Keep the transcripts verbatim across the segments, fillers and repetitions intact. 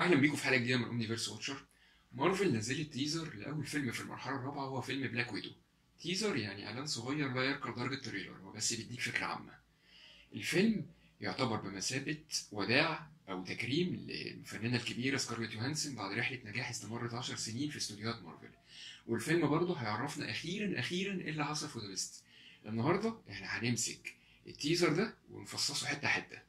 اهلا بيكم في حلقه جديده من يونيفرس واتشر. مارفل نزلت تيزر لاول فيلم في المرحله الرابعه وهو فيلم بلاك ويدو. تيزر يعني اعلان صغير لا يرقى لدرجه تريلر، هو بس بيديك فكره عامه. الفيلم يعتبر بمثابه وداع او تكريم للفنانه الكبيره سكارليت يوهانسون بعد رحله نجاح استمرت عشر سنين في استوديوهات مارفل، والفيلم برضه هيعرفنا اخيرا اخيرا ايه اللي حصل في ذا ليست. النهارده احنا هنمسك التيزر ده ونفصصه حته حته.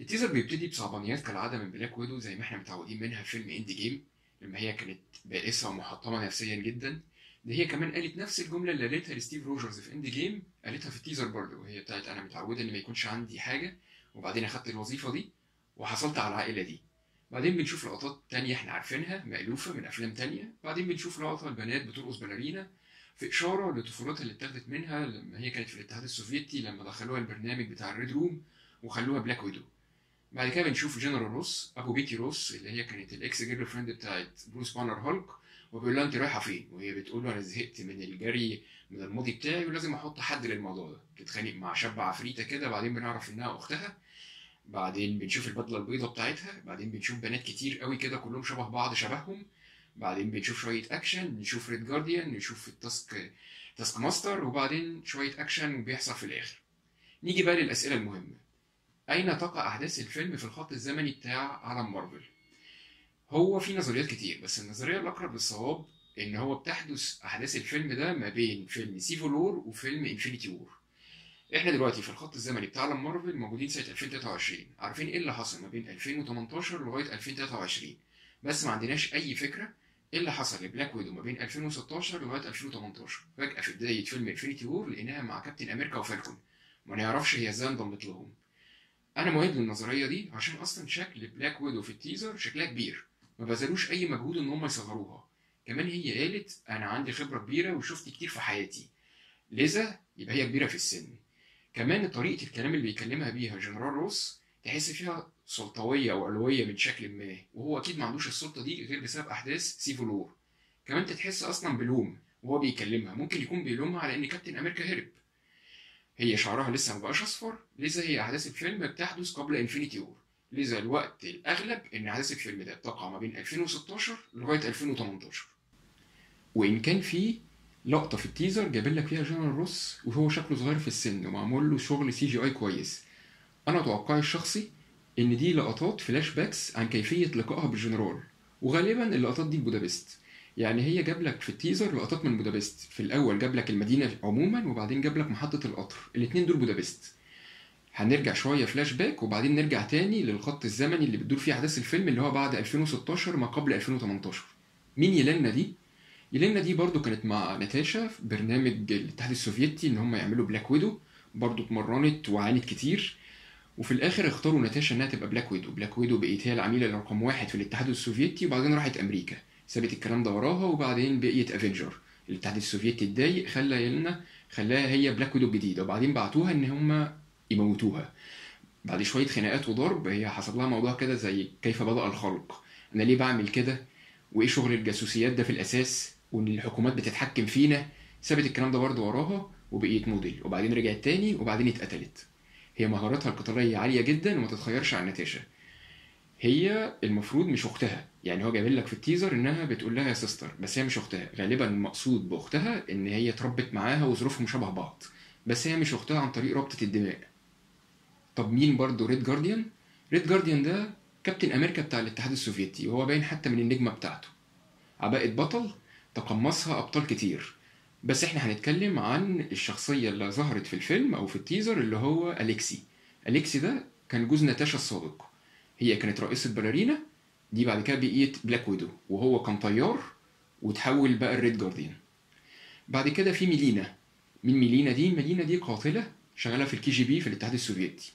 التيزر بيبتدي بصعبانيات كالعاده من بلاك ويدو زي ما احنا متعودين منها في فيلم اند جيم، لما هي كانت بائسه ومحطمه نفسيا جدا. ده هي كمان قالت نفس الجمله اللي قالتها لستيف روجرز في اند جيم، قالتها في التيزر برضه، وهي بتاعت انا متعوده ان ما يكونش عندي حاجه وبعدين اخدت الوظيفه دي وحصلت على العائله دي. بعدين بنشوف لقطات تانيه احنا عارفينها مألوفه من افلام تانيه، بعدين بنشوف لقطه البنات بترقص بالارينا في اشاره لطفولتها اللي اتاخدت منها لما هي كانت في الاتحاد السوفيتي لما دخلوها البرنامج بتاع الريد روم وخلوها بلاك ويدو. بعد كده بنشوف جنرال روس ابو بيتي روس اللي هي كانت الاكس جيرل فريند بتاعت بروس بانر هالك، وبيقول لها انت رايحه فين؟ وهي بتقول له انا زهقت من الجري من الماضي بتاعي ولازم احط حد للموضوع ده. بتتخانق مع شاب عفريته كده، بعدين بنعرف انها اختها، بعدين بنشوف البدله البيضاء بتاعتها، بعدين بنشوف بنات كتير قوي كده كلهم شبه بعض شبههم، بعدين بنشوف شويه اكشن، نشوف ريد جارديان، نشوف التاسك تاسك ماستر، وبعدين شويه اكشن وبيحصل في الاخر. نيجي بقى للاسئله المهمه. أين تقع أحداث الفيلم في الخط الزمني بتاع عالم مارفل؟ هو في نظريات كتير، بس النظرية الأقرب للصواب إن هو بتحدث أحداث الفيلم ده ما بين فيلم سيفل وور وفيلم انفينيتي وور. إحنا دلوقتي في الخط الزمني بتاع عالم مارفل موجودين سنة ألفين وتلاتة وعشرين، عارفين إيه اللي حصل ما بين ألفين وتمنتاشر لغاية ألفين وتلاتة وعشرين، بس ما عندناش أي فكرة إيه اللي حصل لبلاك ويدو ما بين ألفين وستاشر لغاية ألفين وتمنتاشر. فجأة في بداية فيلم انفينيتي وور لقيناها مع كابتن أمريكا وفالكون، ما نعرفش هي إزاي انضمت لهم. أنا مهيب للنظرية دي عشان أصلا شكل بلاك ويدو في التيزر شكلها كبير، ما بذلوش أي مجهود إن هم يصغروها. كمان هي قالت أنا عندي خبرة كبيرة وشفت كتير في حياتي، لذا يبقى هي كبيرة في السن. كمان طريقة الكلام اللي بيكلمها بيها جنرال روس تحس فيها سلطوية وعلوية من شكل ما، وهو أكيد ما عندوش السلطة دي غير بسبب أحداث سيفل وور. كمان تتحس أصلا بلوم وهو بيكلمها، ممكن يكون بيلومها على إن كابتن أمريكا هرب. هي شعرها لسه مبقاش اصفر، لذا هي احداث الفيلم بتحدث قبل انفينيتي وور، لذا الوقت الاغلب ان احداث الفيلم ده بتقع ما بين ألفين وستاشر لغايه ألفين وتمنتاشر. وان كان في لقطه في التيزر جايبين لك فيها جنرال روس وهو شكله صغير في السن ومعمول له شغل سي جي اي كويس، انا توقعي الشخصي ان دي لقطات فلاش باكس عن كيفيه لقائها بالجنرال، وغالبا اللقطات دي بودابست. يعني هي جاب لك في التيزر لقطات من بودابست، في الاول جاب لك المدينه عموما وبعدين جاب لك محطه القطر، الاثنين دول بودابست. هنرجع شويه فلاش باك وبعدين نرجع تاني للخط الزمني اللي بتدور فيه احداث الفيلم اللي هو بعد ألفين وستاشر ما قبل ألفين وتمنتاشر. مين يلينا دي؟ يلينا دي برضو كانت مع ناتاشا في برنامج الاتحاد السوفيتي ان هم يعملوا بلاك ويدو، برضو اتمرنت وعانت كتير وفي الاخر اختاروا ناتاشا انها تبقى بلاك ويدو. بلاك ويدو بقت هي العميله رقم واحد في الاتحاد السوفيتي، وبعدين راحت امريكا سابت الكلام ده وراها، وبعدين بقيت افنجر. الاتحاد السوفيتي اتضايق خلى يلنا خلاها هي بلاك ويدو الجديده، وبعدين بعتوها ان هم يموتوها بعد شويه خناقات وضرب. هي حصل لها موضوع كده زي كيف بدأ الخلق، انا ليه بعمل كده وايه شغل الجاسوسيات ده في الاساس وان الحكومات بتتحكم فينا. سابت الكلام ده برده وراها وبقيت موديل، وبعدين رجعت تاني وبعدين اتقتلت. هي مهاراتها القتاليه عاليه جدا وما تتخيرش عن ناتاشا. هي المفروض مش اختها، يعني هو جايبين لك في التيزر انها بتقول لها يا سيستر، بس هي مش اختها. غالبا المقصود باختها ان هي اتربت معاها وظروفهم شبه بعض، بس هي مش اختها عن طريق رابطه الدماء. طب مين برضه ريد جارديان؟ ريد جارديان ده كابتن امريكا بتاع الاتحاد السوفيتي، وهو باين حتى من النجمه بتاعته. عباءه بطل تقمصها ابطال كتير، بس احنا هنتكلم عن الشخصيه اللي ظهرت في الفيلم او في التيزر اللي هو اليكسي. اليكسي ده كان جوز ناتاشا السابق، هي كانت رئيسة بالارينا دي، بعد كده بقيت بلاك ويدو، وهو كان طيار وتحول بقى الريد جارديان. بعد كده في ميلينا. مين ميلينا دي؟ ميلينا دي قاتله شغاله في الكي جي بي في الاتحاد السوفيتي،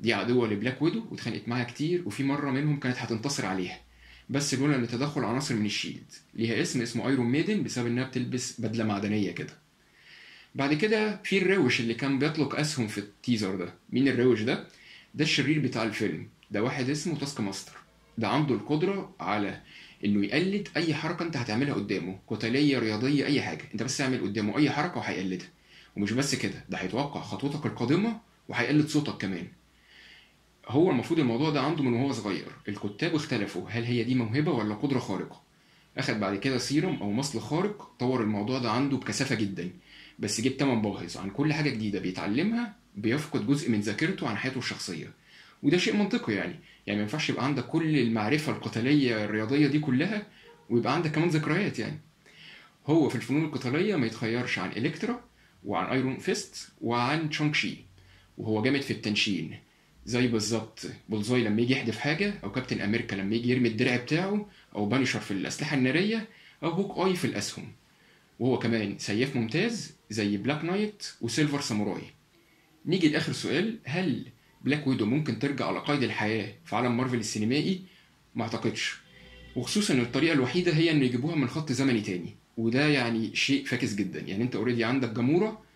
دي عدوه لبلاك ويدو واتخانقت معاها كتير، وفي مره منهم كانت هتنتصر عليها بس لولا ان تدخل عناصر من الشيلد. ليها اسم اسمه ايرون ميدن بسبب انها بتلبس بدله معدنيه كده. بعد كده في الروش اللي كان بيطلق اسهم في التيزر ده. مين الروش ده؟ ده الشرير بتاع الفيلم، ده واحد اسمه تاسك ماستر، ده عنده القدرة على انه يقلد اي حركة انت هتعملها قدامه، قتالية رياضية اي حاجة، انت بس اعمل قدامه اي حركة وهيقلدها. ومش بس كده، ده هيتوقع خطوتك القادمة وهيقلد صوتك كمان. هو المفروض الموضوع ده عنده من وهو صغير. الكتاب اختلفوا هل هي دي موهبه ولا قدره خارقه. اخد بعد كده سيروم او مصل خارق طور الموضوع ده عنده بكثافه جدا، بس جيب تمن باهظ عن كل حاجه جديده بيتعلمها بيفقد جزء من ذاكرته عن حياته الشخصيه، وده شيء منطقي يعني. يعني ما ينفعش يبقى عندك كل المعرفه القتاليه الرياضيه دي كلها ويبقى عندك كمان ذكريات. يعني هو في الفنون القتاليه ما يتخيرش عن إلكترا وعن ايرون فيست وعن تشونغ شي، وهو جامد في التنشين زي بالظبط بولزاي لما يجي يحدف حاجه، او كابتن امريكا لما يجي يرمي الدرع بتاعه، او بانيشر في الاسلحه الناريه، او هوك اي في الاسهم. وهو كمان سياف ممتاز زي بلاك نايت وسيلفر ساموراي. نيجي لاخر سؤال، هل بلاك ويدو ممكن ترجع على قيد الحياه في عالم مارفل السينمائي؟ ما اعتقدش، وخصوصا ان الطريقه الوحيده هي ان يجيبوها من خط زمني تاني، وده يعني شيء فاكس جدا. يعني انت اوريدي عندك جموره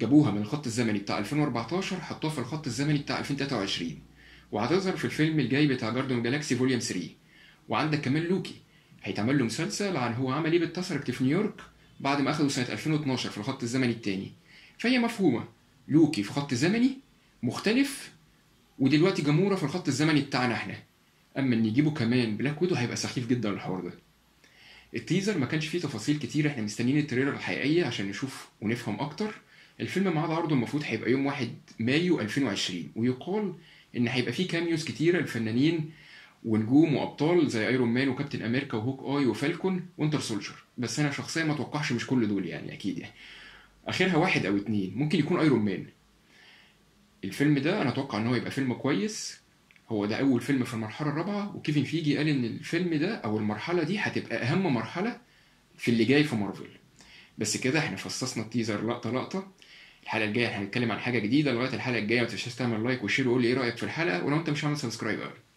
جابوها من الخط الزمني بتاع ألفين وأربعتاشر حطوها في الخط الزمني بتاع ألفين وتلاتة وعشرين، وهتظهر في الفيلم الجاي بتاع جاردن جالاكسي فوليوم تلاتة. وعندك كمان لوكي هيتعمل له مسلسل عن هو عمل ايه بالتسركت في نيويورك بعد ما اخدوا سنه ألفين واتناشر في الخط الزمني الثاني. فهي مفهومه، لوكي في خط زمني مختلف ودلوقتي جموره في الخط الزمني بتاعنا احنا. اما ان يجيبوا كمان بلاك ويدو هيبقى سخيف جدا الحوار ده. التيزر ما كانش فيه تفاصيل كتير، احنا مستنيين التريلر الحقيقيه عشان نشوف ونفهم اكتر. الفيلم ميعاد عرضه المفروض هيبقى يوم واحد مايو ألفين وعشرين، ويقال ان هيبقى فيه كاميوز كتيره لفنانين ونجوم وابطال زي ايرون مان وكابتن امريكا وهوك اي وفالكون وانتر سولجر، بس انا شخصيا ما اتوقعش مش كل دول يعني، اكيد يعني اخرها واحد او اتنين، ممكن يكون ايرون مان. الفيلم ده انا اتوقع ان هو يبقى فيلم كويس. هو ده اول فيلم في المرحله الرابعه، وكيفن فيجي قال ان الفيلم ده او المرحله دي هتبقى اهم مرحله في اللي جاي في مارفل. بس كده احنا فصصنا التيزر لقطه لقطه. الحلقه الجايه هنتكلم عن حاجه جديده. لغايه الحلقه الجايه ما تنساش تعمل لايك وشير وقول لي ايه رايك في الحلقه، ولو انت مش عامل سبسكرايب قوي